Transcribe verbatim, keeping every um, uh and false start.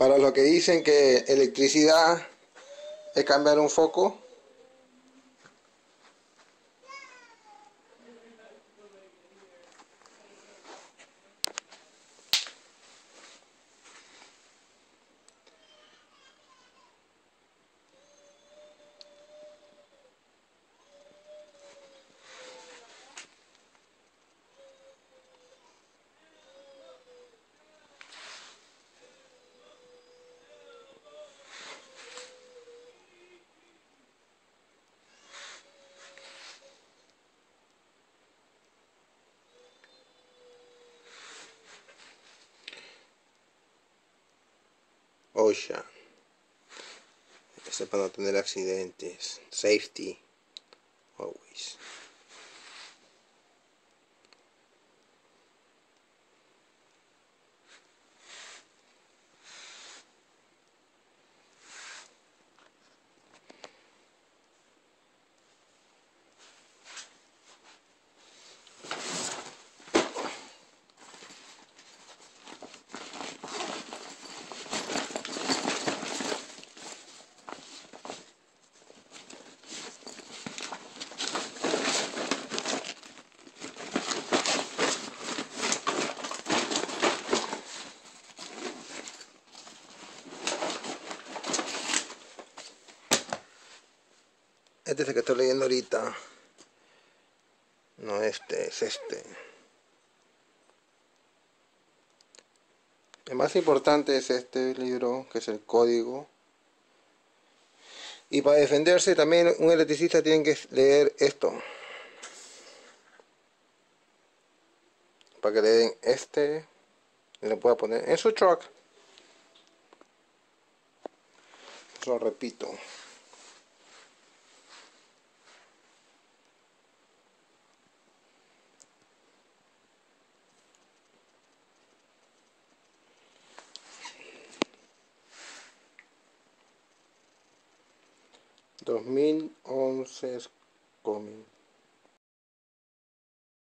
Para los que dicen que electricidad es cambiar un foco, OSHA, este para no tener accidentes, safety, always. Este es el que estoy leyendo ahorita. No, este es este. El más importante es este libro, que es el código. Y para defenderse también un electricista tiene que leer esto. Para que le den este. Y lo pueda poner en su truck. Lo repito. dos mil once coming.